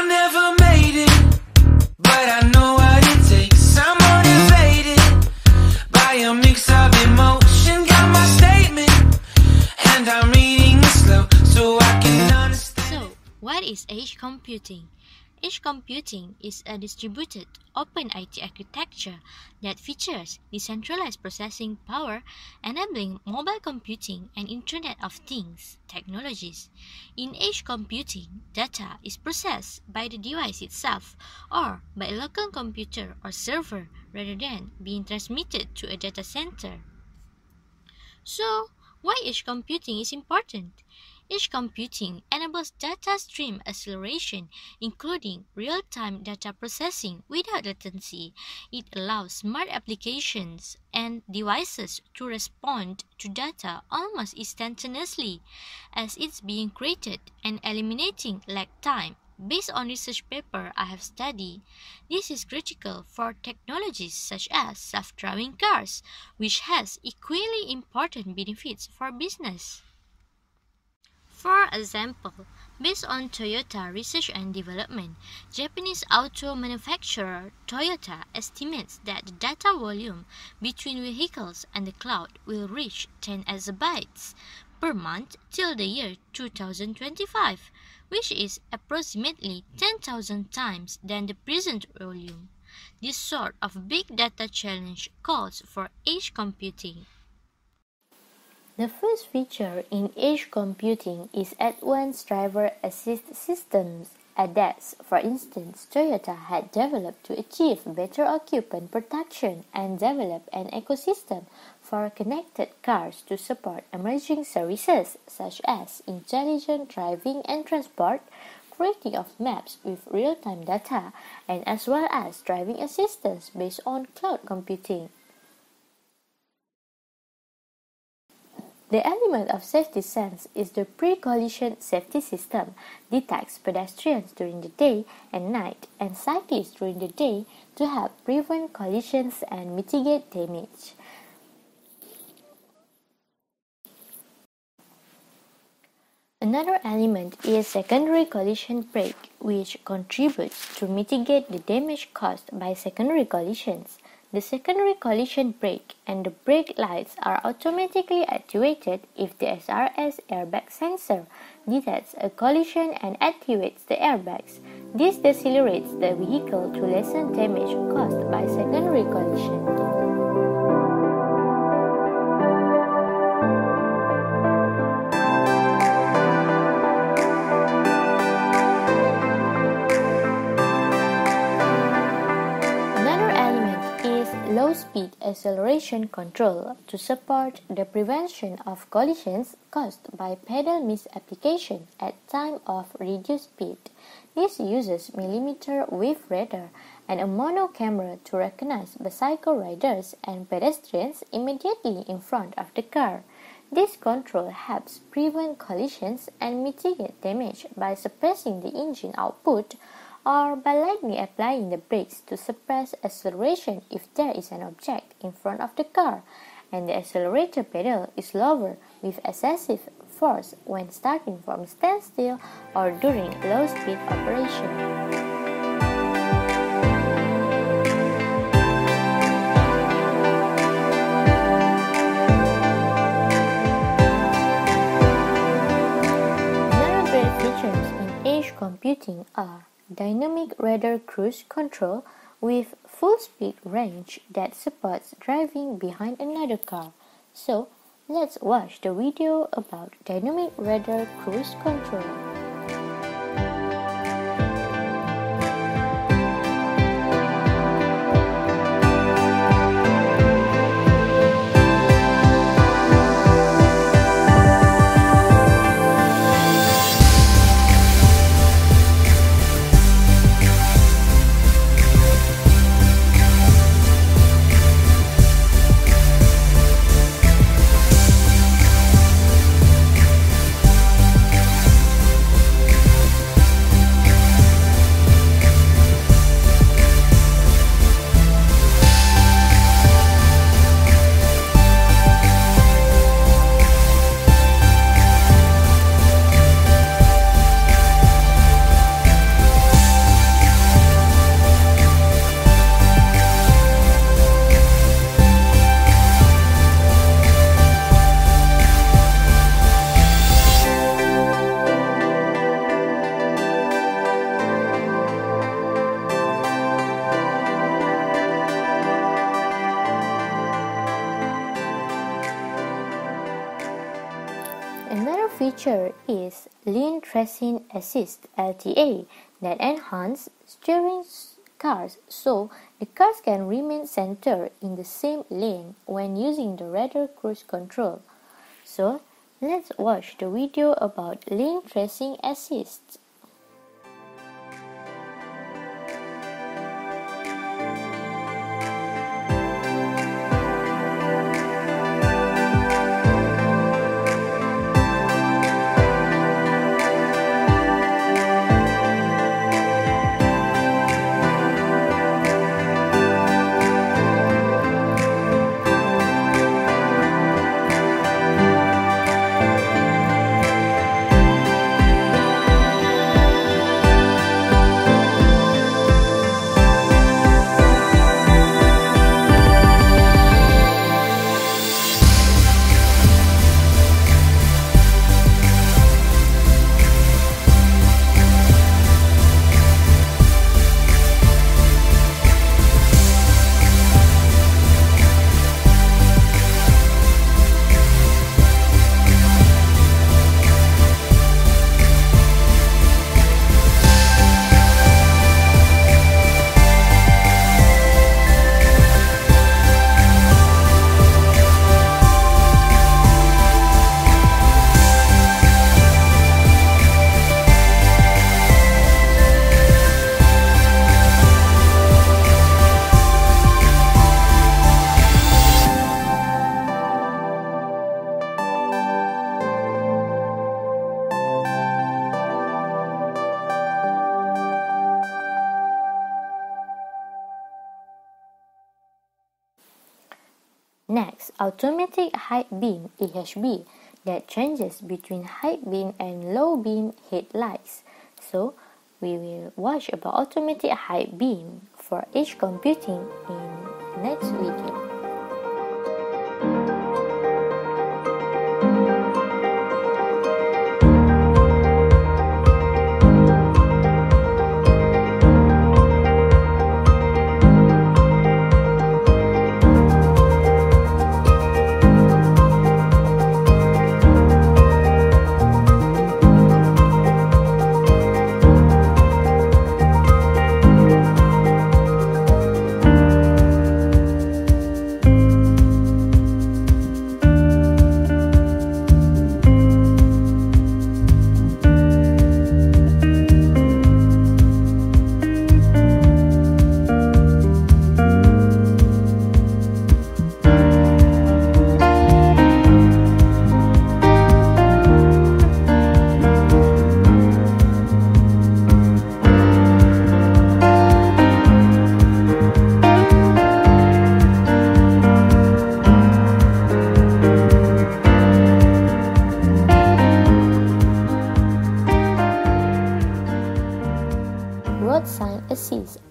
I never made it, but I know what it takes. I'm motivated by a mix of emotion. Got my statement, and I'm reading it slow so I can understand. So, what is edge computing? Edge computing is a distributed open IT architecture that features decentralized processing power, enabling mobile computing and Internet of Things technologies. In edge computing, data is processed by the device itself or by a local computer or server rather than being transmitted to a data center. So, why edge computing is important? Edge computing enables data stream acceleration, including real-time data processing without latency. It allows smart applications and devices to respond to data almost instantaneously as it's being created and eliminating lag time. Based on research paper I have studied, this is critical for technologies such as self-driving cars, which has equally important benefits for business. For example, based on Toyota research and development, Japanese auto manufacturer Toyota estimates that the data volume between vehicles and the cloud will reach 10 exabytes per month till the year 2025, which is approximately 10,000 times than the present volume. This sort of big data challenge calls for edge computing. The first feature in edge computing is advanced driver assist systems. ADAS, for instance, Toyota had developed to achieve better occupant protection and develop an ecosystem for connected cars to support emerging services such as intelligent driving and transport, creating of maps with real-time data, and as well as driving assistance based on cloud computing. The element of Safety Sense is the pre-collision safety system, detects pedestrians during the day and night and cyclists during the day to help prevent collisions and mitigate damage. Another element is secondary collision brake, which contributes to mitigate the damage caused by secondary collisions. The secondary collision brake and the brake lights are automatically activated if the SRS airbag sensor detects a collision and activates the airbags. This decelerates the vehicle to lessen damage caused by secondary collision. Low-speed acceleration control to support the prevention of collisions caused by pedal misapplication at time of reduced speed. This uses millimeter wave radar and a mono camera to recognize bicycle riders and pedestrians immediately in front of the car. This control helps prevent collisions and mitigate damage by suppressing the engine output or by lightly applying the brakes to suppress acceleration if there is an object in front of the car and the accelerator pedal is lower with excessive force when starting from standstill or during low-speed operation. Another great features in edge computing are Dynamic Radar Cruise Control with full-speed range that supports driving behind another car. So, let's watch the video about Dynamic Radar Cruise Control. feature is lane tracing assist LTA that enhances steering cars so the cars can remain centered in the same lane when using the radar cruise control. So, let's watch the video about lane tracing assist. Next, automatic high beam (AHB) that changes between high beam and low beam headlights. So, we will watch about automatic high beam for edge computing in next video.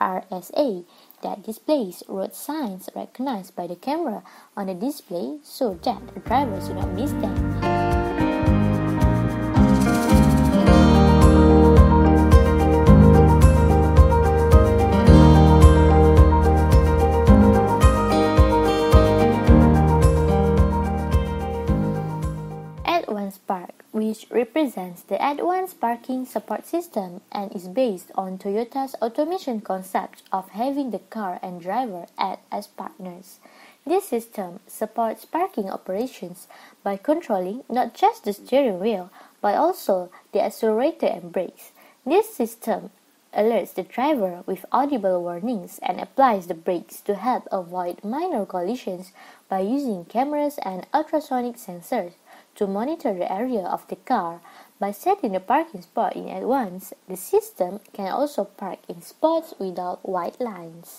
RSA that displays road signs recognized by the camera on the display so that the drivers do not miss them. Which represents the Advanced Parking Support System and is based on Toyota's automation concept of having the car and driver act as partners. This system supports parking operations by controlling not just the steering wheel but also the accelerator and brakes. This system alerts the driver with audible warnings and applies the brakes to help avoid minor collisions by using cameras and ultrasonic sensors to monitor the area of the car. By setting the parking spot in advance, the system can also park in spots without white lines.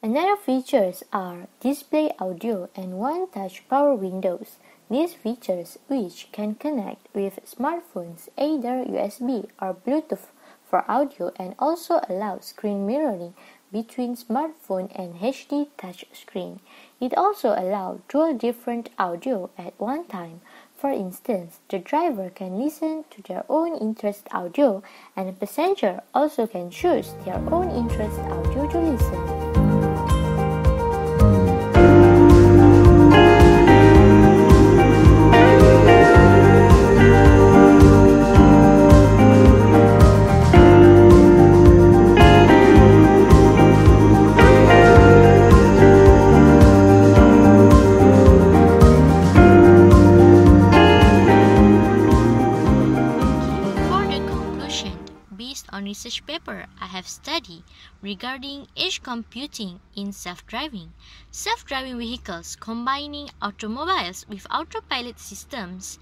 Another features are display audio and one-touch power windows. These features, which can connect with smartphones either USB or Bluetooth for audio, and also allow screen mirroring between smartphone and HD touchscreen. It also allows dual different audio at one time. For instance, the driver can listen to their own interest audio, and the passenger also can choose their own interest audio to listen. based on research paper I have studied regarding edge computing in self-driving. Self-driving vehicles combining automobiles with autopilot systems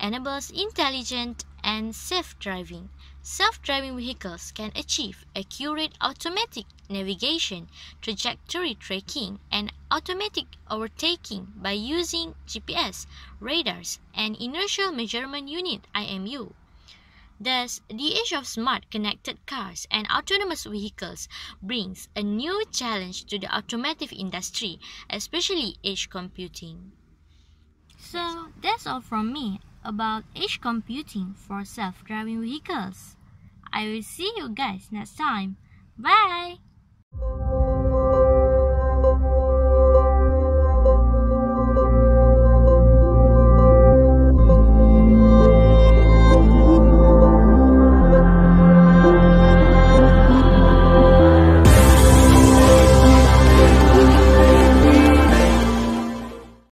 enables intelligent and safe driving. Self-driving vehicles can achieve accurate automatic navigation, trajectory tracking, and automatic overtaking by using GPS, radars, and inertial measurement unit (IMU). Thus, the age of smart connected cars and autonomous vehicles brings a new challenge to the automotive industry, especially edge computing. So, that's all from me about edge computing for self-driving vehicles. I will see you guys next time. Bye!